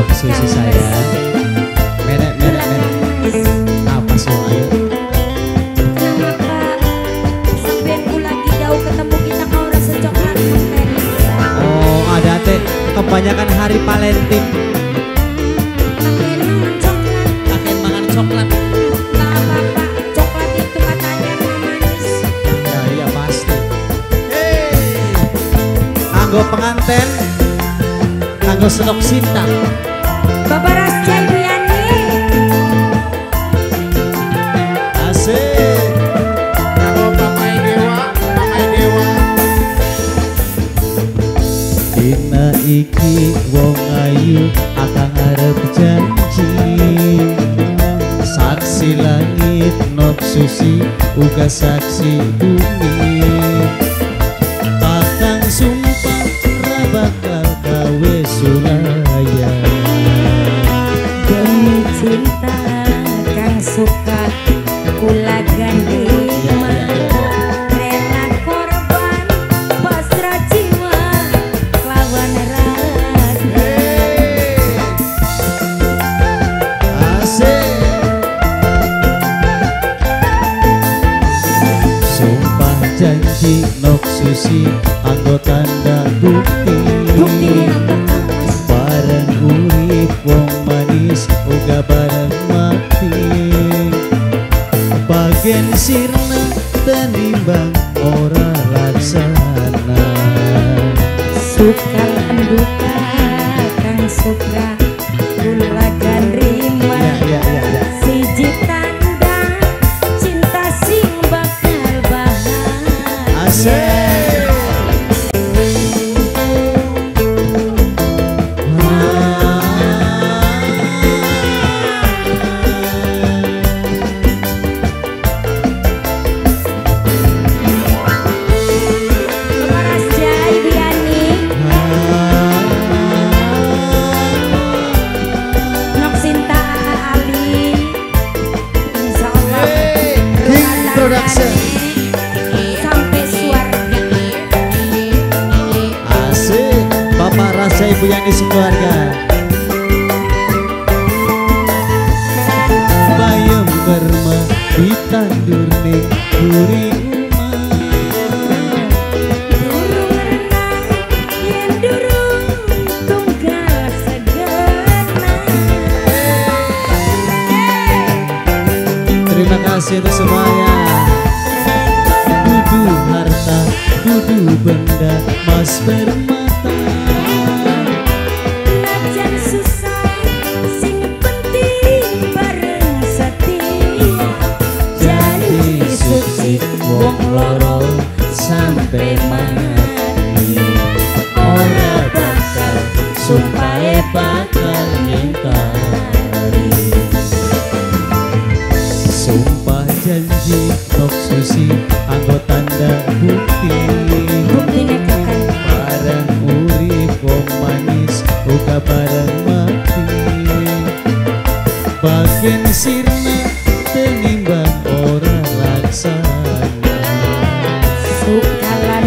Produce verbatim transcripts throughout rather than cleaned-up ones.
Kalau kesusi saya merek merek merek apa soalnya? Kenapa lagi jauh ketemu kita kau rasa coklat? Oh ada teh kebanyakan hari Valentine. Pakai makan coklat. Pakai makan coklat. Anggo penganten, anggo senok cinta. Bapak Rasja, Ibu Yani. Asik. Kalau Bapak Dewa, Bapak Dewa. Dina iki wong ayu akan ngarep janji. Saksi langit nok susi, uga saksi bumi. Akan sum bakal gawe sulaya demi cinta kang suka kula gandima rela korban pasrah jiwa lawan rasja. Asik sumpah janji nok susi anggo tanda bukti. Barang urip wong manis uga barang mati. Bagen sirna tenimbang ora laksana. Suka duka kang suka kula ganrima. Siji tanda cinta sing bakal bahagia. Sampai suaranya. Asik, Bapak Rasja, Ibu Yani sekeluarga. Bayam kerma ditandur ning buri rumah. Durung renang yen durung tunggal segana. Terima kasih untuk semuanya. Kudu harta, kudu benda, mas bermata. Najan susah, sing penting bareng setia. Jadi suci, wong loro sampai mati. Ora bakal, sumpahe bakal ngingkari. Sumpah janji, nok susi anggo tanda bukti. Buktine kakang barang urip wong manis uga barang mati. Bagen sirna tenimbang ora laksana. Suka lan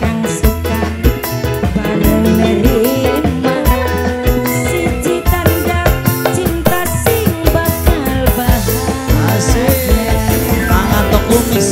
kang suka bareng nerima. Siji tanda cinta sing bakal bahagia. Tangan to kumis.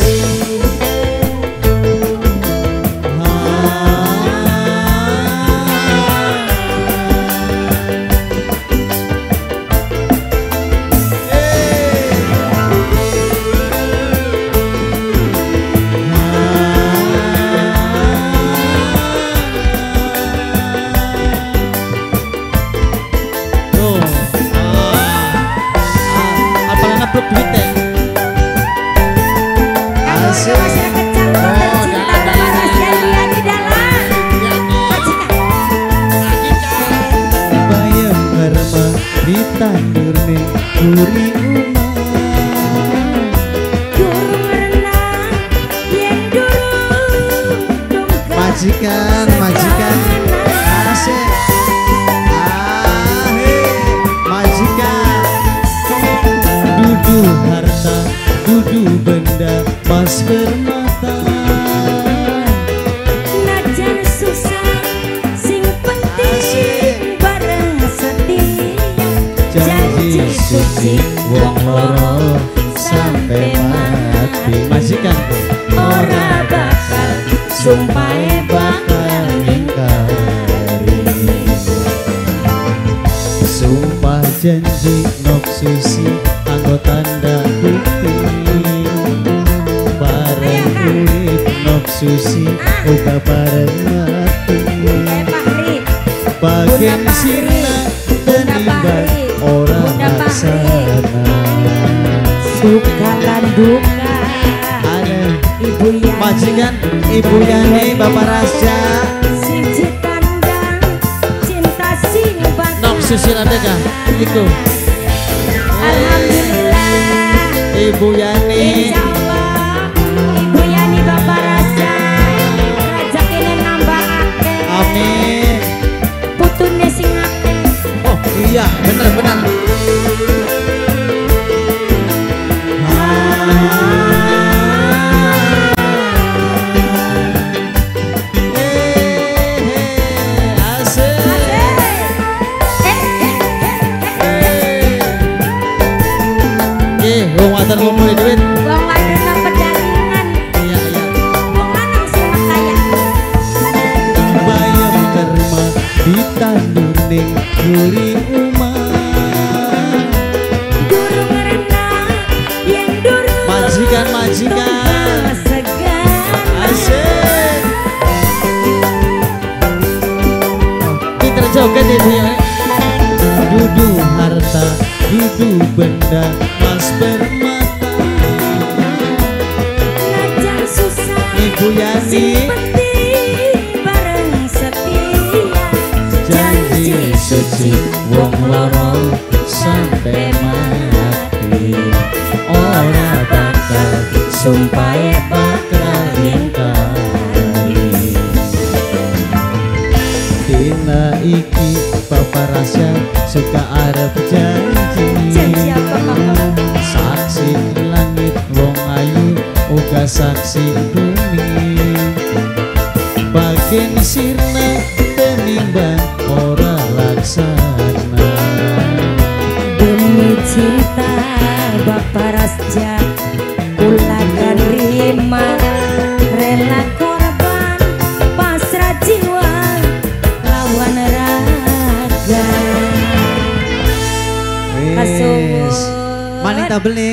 Ditandur ning buri rumah. Durung renang yen durung tunggal. Majikan, majikan. Asik. Ah, hei, majikan. Dudu harta, dudu benda, mas bermata. Najan susah, sing penting bareng. asik wong loro sampai mati majikan ora bakal sumpahe bakal ingkari sumpah janji nok susi anggo tanda bukti bareng urip nok susi uta bareng mati bagian sirna tenimbang orang laksana suka landuka ada ibu Yani majikan ibu Yani Bapak Rasja siji tanda cinta sing bakal nok susil ada ga itu alhamdulillah ibu Yani insyaallah ibu Yani Bapak Rasja rezekine nambah akeh amin putune sing akeh oh iya bener bener Guri umah guru merenang yang dulu majikan-majikan asyik kita joget ibu ya dudu harta dudu benda mas bermata ngajak susah ibu Yani suci wong loro sampai mati ora bakal sumpah bakal ingkari dina iki Bapak Rasja suka arep janji saksi langit wong ayu uga saksi bumi bagian sirna tenimbang ora sana demi cinta Bapak Rasja kula terima rela korban pasrah jiwa lawan raga kasuwun manita beli